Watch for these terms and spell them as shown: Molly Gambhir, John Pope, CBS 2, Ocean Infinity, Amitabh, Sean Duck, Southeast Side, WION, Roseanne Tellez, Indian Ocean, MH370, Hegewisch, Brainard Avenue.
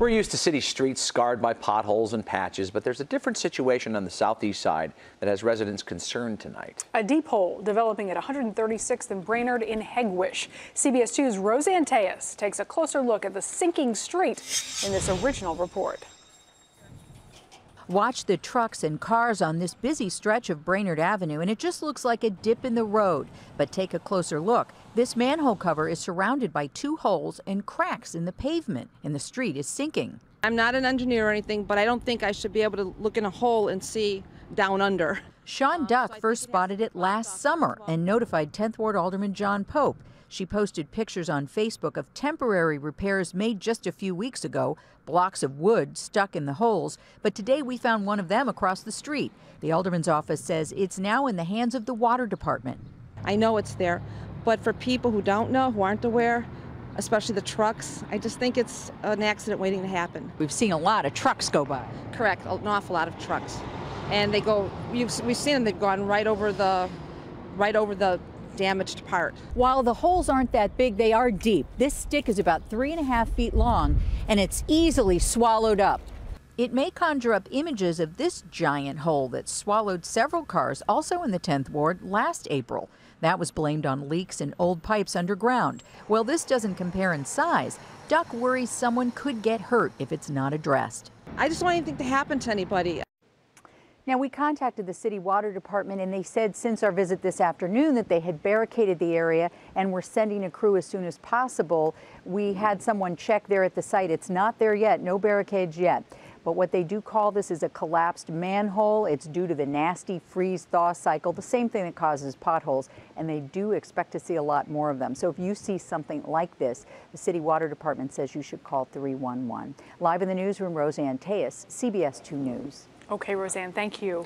We're used to city streets scarred by potholes and patches, but there's a different situation on the southeast side that has residents concerned tonight. A deep hole developing at 136th and Brainard in Hegewisch. CBS 2's Roseanne Tellez takes a closer look at the sinking street in this original report. Watch the trucks and cars on this busy stretch of Brainard Avenue, and it just looks like a dip in the road. But take a closer look. This manhole cover is surrounded by two holes and cracks in the pavement, and the street is sinking. I'm not an engineer or anything, but I don't think I should be able to look in a hole and see down under. Sean Duck first spotted it last summer and notified 10th Ward Alderman John Pope. She posted pictures on Facebook of temporary repairs made just a few weeks ago, blocks of wood stuck in the holes, but today we found one of them across the street. The alderman's office says it's now in the hands of the water department. I know it's there, but for people who don't know, who aren't aware, especially the trucks, I just think it's an accident waiting to happen. We've seen a lot of trucks go by. Correct, an awful lot of trucks. And they go, we've seen them, they've gone right over the damaged part. While the holes aren't that big, they are deep. This stick is about 3.5 feet long, and it's easily swallowed up. It may conjure up images of this giant hole that swallowed several cars, also in the 10th Ward, last April. That was blamed on leaks and old pipes underground. Well, this doesn't compare in size. Duck worries someone could get hurt if it's not addressed. I just don't want anything to happen to anybody. Now, we contacted the city water department, and they said since our visit this afternoon that they had barricaded the area and were sending a crew as soon as possible. We had someone check there at the site. It's not there yet, no barricades yet. But what they do call this is a collapsed manhole. It's due to the nasty freeze-thaw cycle, the same thing that causes potholes, and they do expect to see a lot more of them. So if you see something like this, the city water department says you should call 311. Live in the newsroom, Roseanne Tellez, CBS 2 News. Okay, Roseanne, thank you.